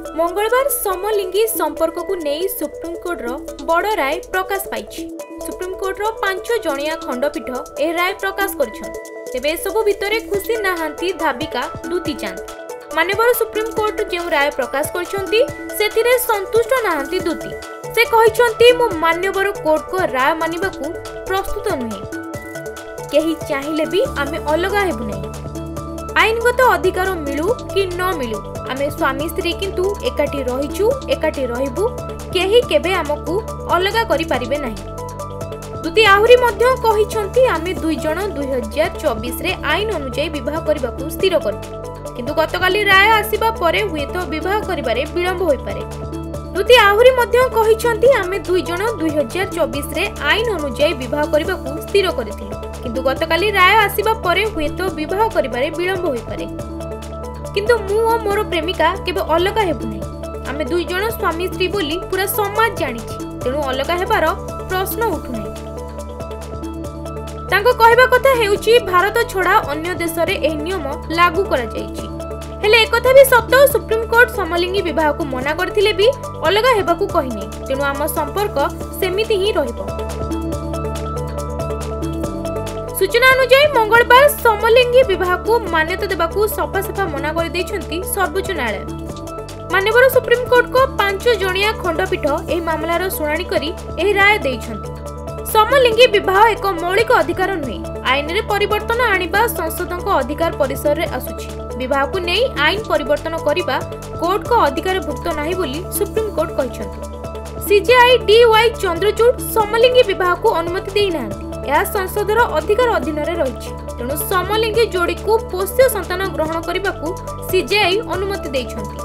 मंगलवार समलिंगी संपर्क को नहीं सुप्रीम कोर्टर बड़ राय प्रकाश पाई। सुप्रीम कोर्टर 5 जणिया खंडपीठ यह राय प्रकाश करेबू भितर खुशी नहांती धाविका दुती चांद। मानवर सुप्रीम कोर्ट जो राय प्रकाश कर संतुष्ट नहांती दुती। से कहते मु मानवर कोर्ट को राय मानवा प्रस्तुत नुहे, कहीं चाहिए भी आम अलग हेबुना। आईनगत अधिकार मिलू कि न मिलू आमे स्वामी स्त्री किंतु एकाठी रहिचु, एकाठी रहिबु, केही केबे हमकु अलगा करि परिबे नाही। दुती आहुरी मध्य कहिसंती आमे 2 जण 2024 रे आईन अनुसार विवाह करबाकु स्थिर करथि, किंतु गतकाली राय आसीबा परे हुएत विवाह करिबारे विलंब होई पारे। दुती आहुरी मध्य कहिसंती आमे 2 जण 2024 रे आईन अनुसार विवाह करबाकु स्थिर करथिलु, किंतु गतकाली राय आसीबा परे हुए तो विवाह करिबारे विलंब होई पारे, किंतु मु ओ मोर प्रेमिका केबे अलगा हेबु नै। आमे 2 जण स्वामी स्त्री बोली पूरा समाज जानि छि, तेनु अलगा हेबार प्रश्न उठु नै। तांको कहबा कथा हेउछि भारत छोड़ा अन्य देश रे एही नियम लागू करा जाय छि, हेले एकथा भी सत्य सुप्रीम कोर्ट समलिंगी विवाह को मना करथिले भी अलगा हेबा को कहि नै, तेनु आम संपर्क सेमिति ही रहिबो। सूचना अनुसार मंगलवार समलिंगी विवाह को मान्यता देवाकू सफासफा मना कर सर्वोच्च न्यायालय। मानवर सुप्रीम कोर्ट को 5 जणिया खंडपीठ यह मामलार शुणाणी करी यह राय देइछंती। समलिंगी विवाह एक मौलिक अधिकार नुहे, आईन रे परिवर्तन आनिबा संसदक अधिकार परिसर रे आसुछि। विवाह को नहीं आईन परिवर्तन करिबा कोर्ट को अधिकार भुक्त नाही बोली सुप्रीम कोर्ट कहिसंती। सीजेआई डीवाई चंद्रचूड़ समलिंगी विवाह को अनुमति देइ नाहांती, यह संसदर अधिकार अधीन रही। तेणु समलिंगी जोड़ी को पोष्य संतान ग्रहण करने सीजेआई अनुमति देइछंती।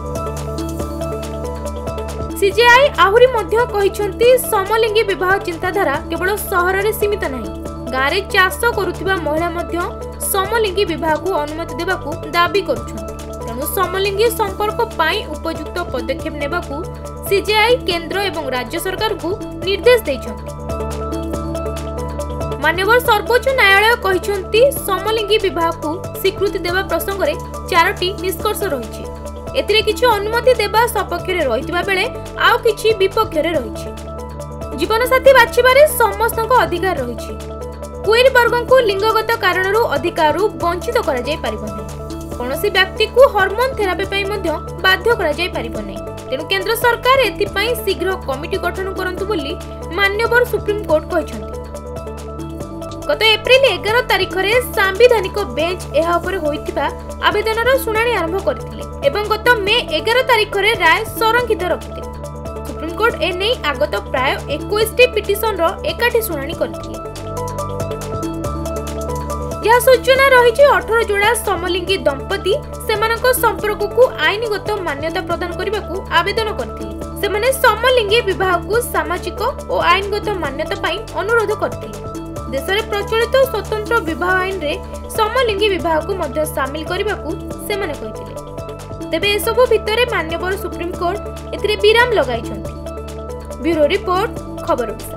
सीजेआई आहुरी मध्य कहिसंती समलिंगी विवाह चिंताधारा केवल सहर में सीमित नहीं, गाँव में चाष करुवा महिला मध्य समलिंगी विवाह को अनुमति देवाकू दाबी करुछंती। तेणु समलिंगी संपर्क पाई उपयुक्त पदक्षेप नेबाकू सीजेआई केंद्र एवं राज्य सरकार को निर्देश देइछंती। मानवर सर्वोच्च न्यायालय कहिसंती समलिंगी विवाह को स्वीकृति देवा प्रसंग रे 4टी निष्कर्ष रही। एथिरे किछि अनुमति देवा सपक्ष रे रहितबा बेले आउ किछि विपक्ष रे रही। जीवन साथी बाछिबारे समस्तक अधिकार रही। क्वीर वर्गों को लिंगगत कारण अधिकार वंचित करा जाय परिबो नै, कोनोसी व्यक्ति को हार्मोन थेरापी पई मध्य बाध्य करा जाय परिबो नै। तेनु केंद्र सरकार एथिपाई शीघ्र कमिटी गठन करंतु बोली माननीय सुप्रीम कोर्ट कहिसंती। गत एप्रिल 11 तारिख में सांविधानिक बेंच यह आवेदन शुणाणी आरंभ करते एवं गत मे 11 तारिख में राय संरक्षित रखिते। सुप्रीम कोर्ट ए नहीं आगत प्राय 21टी पिटिशन एकाठी शुणाणी करते। यह सूचना रही 18 जोड़ा समलिंगी दंपति सेमानक संपर्क को आईनगत मान्यता प्रदान करने को आवेदन करते। सेमाने समलिंगी विवाह को सामाजिक और आईनगत मान्यता पाई अनुरोध करते। देश में प्रचलित स्वतंत्र विवाह आईन रे समलिंगी विवाह को मध्य सामिल करने को सेमाने कहिथिले। तेबे एसबु भितरे माननीय सुप्रीम कोर्ट एथिरे विराम लगाइछंती। ब्यूरो रिपोर्ट खबर।